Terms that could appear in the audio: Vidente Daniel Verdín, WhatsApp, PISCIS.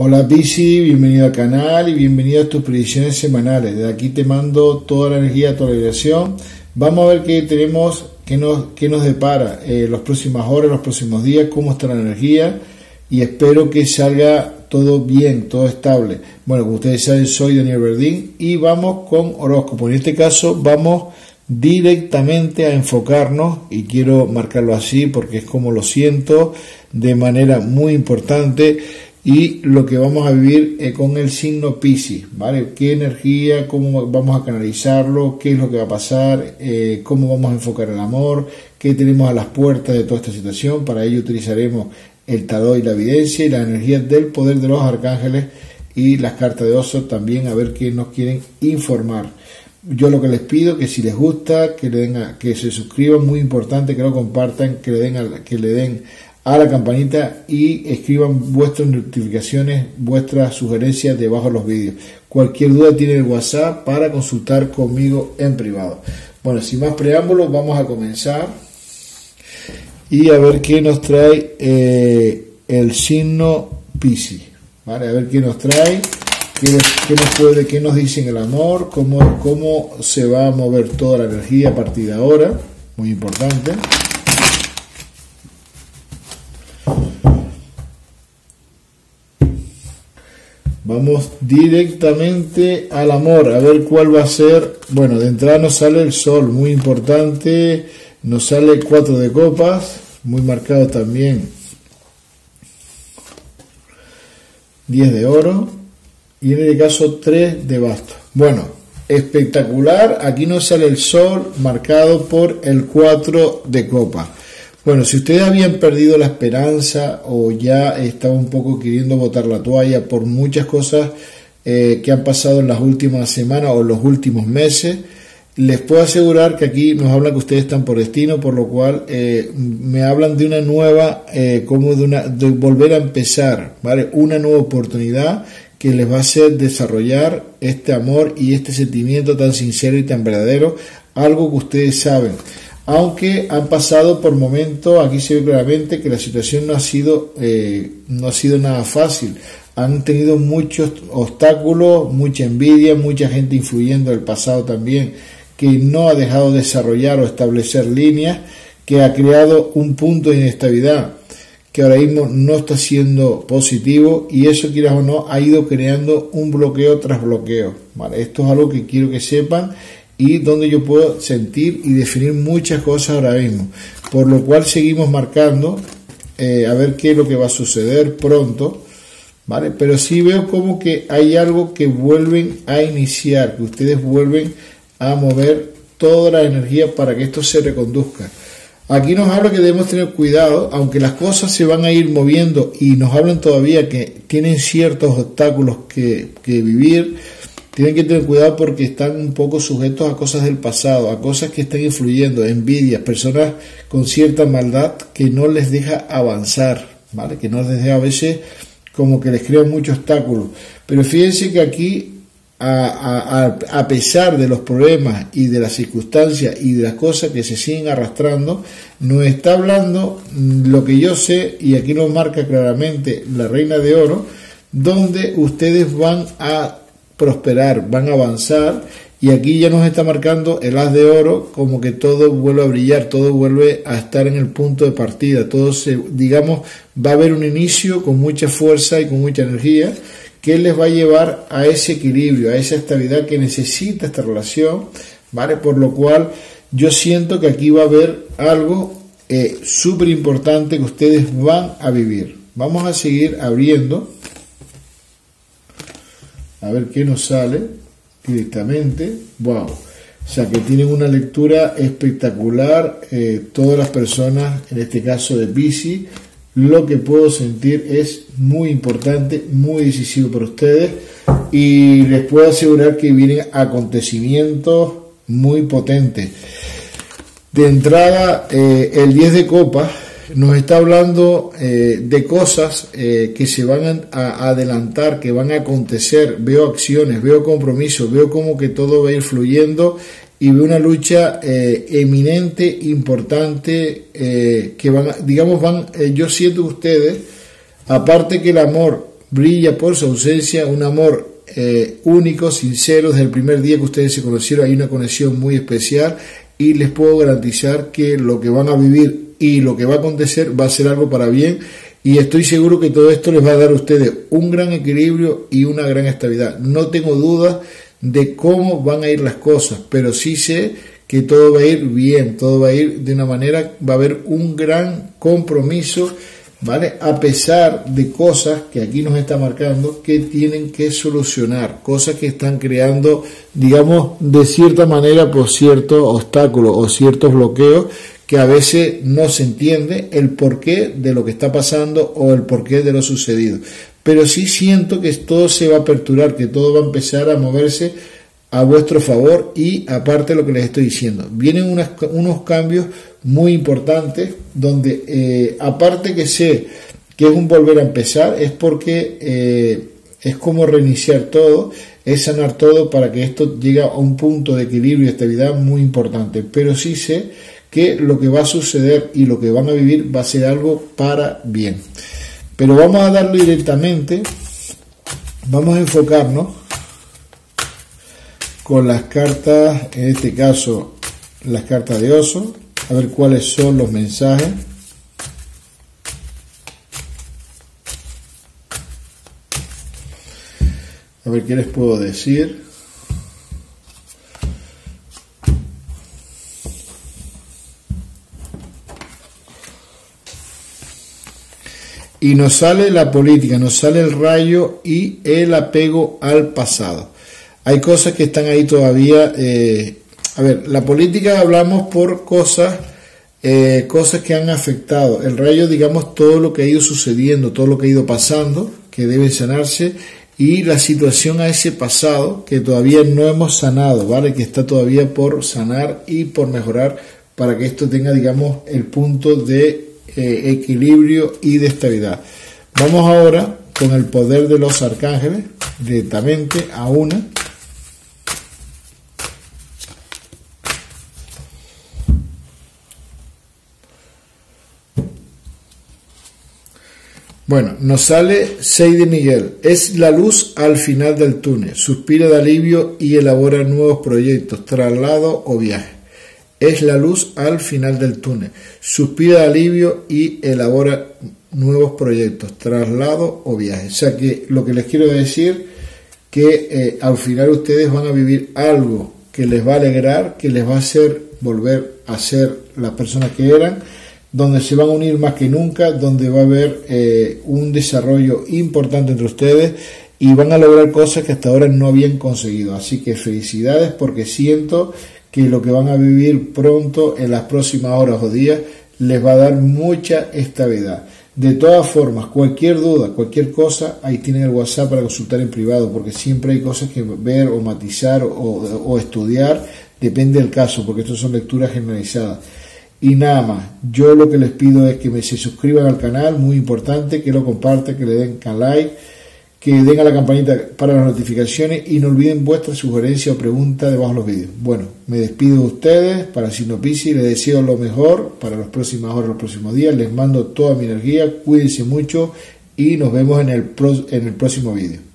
Hola Piscis, bienvenido al canal y bienvenido a tus predicciones semanales. Desde aquí te mando toda la energía, toda la vibración. Vamos a ver qué tenemos, qué nos depara las próximas horas, los próximos días, cómo está la energía, y espero que salga todo bien, todo estable. Bueno, como ustedes saben, soy Daniel Verdín y vamos con horóscopo. En este caso vamos directamente a enfocarnos, y quiero marcarlo así porque es como lo siento, de manera muy importante, y lo que vamos a vivir con el signo Piscis, ¿vale? ¿Qué energía? ¿Cómo vamos a canalizarlo? ¿Qué es lo que va a pasar? ¿Cómo vamos a enfocar el amor? ¿Qué tenemos a las puertas de toda esta situación? Para ello utilizaremos el tarot y la evidencia y la energía del poder de los arcángeles y las cartas de oso también, a ver qué nos quieren informar. Yo lo que les pido, que si les gusta, que le den que se suscriban, muy importante, que lo compartan, que le den a la campanita y escriban vuestras notificaciones, vuestras sugerencias debajo de los vídeos. Cualquier duda tiene el WhatsApp para consultar conmigo en privado. Bueno, sin más preámbulos, vamos a comenzar y a ver qué nos trae el signo Piscis, ¿vale? A ver qué nos trae, qué nos dice en el amor, cómo se va a mover toda la energía a partir de ahora, muy importante. Vamos directamente al amor, a ver cuál va a ser. Bueno, de entrada nos sale el sol, muy importante. Nos sale 4 de copas, muy marcado también. 10 de oro. Y en este caso 3 de bastos. Bueno, espectacular. Aquí nos sale el sol marcado por el 4 de copas. Bueno, si ustedes habían perdido la esperanza o ya estaban un poco queriendo botar la toalla por muchas cosas que han pasado en las últimas semanas o los últimos meses, les puedo asegurar que aquí nos hablan que ustedes están por destino, por lo cual me hablan de una nueva, como de volver a empezar, ¿vale? Una nueva oportunidad que les va a hacer desarrollar este amor y este sentimiento tan sincero y tan verdadero, algo que ustedes saben. Aunque han pasado por momentos, aquí se ve claramente que la situación no ha sido nada fácil. Han tenido muchos obstáculos, mucha envidia, mucha gente influyendo del pasado también, que no ha dejado desarrollar o establecer líneas, que ha creado un punto de inestabilidad, que ahora mismo no está siendo positivo, y eso, quieras o no, ha ido creando un bloqueo tras bloqueo, ¿vale? Esto es algo que quiero que sepan, y donde yo puedo sentir y definir muchas cosas ahora mismo, por lo cual seguimos marcando a ver qué es lo que va a suceder pronto, ¿vale? Pero sí veo como que hay algo que vuelven a iniciar, que ustedes vuelven a mover toda la energía para que esto se reconduzca. Aquí nos habla que debemos tener cuidado, aunque las cosas se van a ir moviendo y nos hablan todavía que tienen ciertos obstáculos que vivir. Tienen que tener cuidado porque están un poco sujetos a cosas del pasado, a cosas que están influyendo, envidias, personas con cierta maldad que no les deja avanzar, ¿vale? Que no les deja, a veces como que les crean muchos obstáculos. Pero fíjense que aquí, a pesar de los problemas y de las circunstancias y de las cosas que se siguen arrastrando, nos está hablando lo que yo sé, y aquí nos marca claramente la Reina de Oro, donde ustedes van a prosperar, van a avanzar, y aquí ya nos está marcando el As de Oro, como que todo vuelve a brillar, todo vuelve a estar en el punto de partida, todo se, digamos, va a haber un inicio con mucha fuerza y con mucha energía, que les va a llevar a ese equilibrio, a esa estabilidad que necesita esta relación, ¿vale? Por lo cual yo siento que aquí va a haber algo súper importante que ustedes van a vivir. Vamos a seguir abriendo, a ver qué nos sale directamente. Wow, o sea que tienen una lectura espectacular todas las personas, en este caso de Piscis. Lo que puedo sentir es muy importante, muy decisivo para ustedes, y les puedo asegurar que vienen acontecimientos muy potentes. De entrada, el 10 de copas nos está hablando de cosas que se van a adelantar, que van a acontecer. Veo acciones, veo compromisos, veo como que todo va a ir fluyendo, y veo una lucha eminente, importante, que van, digamos, yo siento que ustedes, aparte que el amor brilla por su ausencia, un amor único, sincero, desde el primer día que ustedes se conocieron hay una conexión muy especial y les puedo garantizar que lo que van a vivir y lo que va a acontecer va a ser algo para bien y estoy seguro que todo esto les va a dar a ustedes un gran equilibrio y una gran estabilidad. No tengo dudas de cómo van a ir las cosas, pero sí sé que todo va a ir bien, todo va a ir de una manera, va a haber un gran compromiso, ¿vale? A pesar de cosas que aquí nos está marcando que tienen que solucionar, cosas que están creando, digamos, de cierta manera, por ciertos obstáculos o ciertos bloqueos que a veces no se entiende el porqué de lo que está pasando o el porqué de lo sucedido. Pero sí siento que todo se va a aperturar, que todo va a empezar a moverse a vuestro favor y aparte de lo que les estoy diciendo. Vienen unos cambios muy importantes donde aparte que sé que es un volver a empezar, es porque es como reiniciar todo, es sanar todo para que esto llegue a un punto de equilibrio y estabilidad muy importante. Pero sí sé que lo que va a suceder y lo que van a vivir va a ser algo para bien. Pero vamos a darlo directamente, vamos a enfocarnos con las cartas, en este caso las cartas de oso, a ver cuáles son los mensajes. A ver qué les puedo decir. Y nos sale la política, nos sale el rayo y el apego al pasado. Hay cosas que están ahí todavía. A ver, la política hablamos por cosas que han afectado. El rayo, digamos, todo lo que ha ido sucediendo, todo lo que ha ido pasando, que debe sanarse. Y la situación a ese pasado que todavía no hemos sanado, ¿vale? Que está todavía por sanar y por mejorar para que esto tenga, digamos, el punto de equilibrio y de estabilidad. Vamos ahora con el poder de los arcángeles directamente a una. Bueno, nos sale 6 de Miguel. Es la luz al final del túnel. Suspira de alivio y elabora nuevos proyectos, traslado o viaje. Es la luz al final del túnel. Suspira de alivio y elabora nuevos proyectos, traslado o viajes. O sea que lo que les quiero decir que al final ustedes van a vivir algo que les va a alegrar, que les va a hacer volver a ser las personas que eran, donde se van a unir más que nunca, donde va a haber un desarrollo importante entre ustedes y van a lograr cosas que hasta ahora no habían conseguido. Así que felicidades porque siento que lo que van a vivir pronto en las próximas horas o días les va a dar mucha estabilidad. De todas formas, cualquier duda, cualquier cosa, ahí tienen el WhatsApp para consultar en privado, porque siempre hay cosas que ver o matizar o estudiar, depende del caso, porque estas son lecturas generalizadas. Y nada más, yo lo que les pido es que se suscriban al canal, muy importante, que lo compartan, que le den a like, que den a la campanita para las notificaciones y no olviden vuestra sugerencia o pregunta debajo de los vídeos. Bueno, me despido de ustedes para Signo Piscis, les deseo lo mejor para las próximas horas, los próximos días, les mando toda mi energía, cuídense mucho y nos vemos en el próximo vídeo.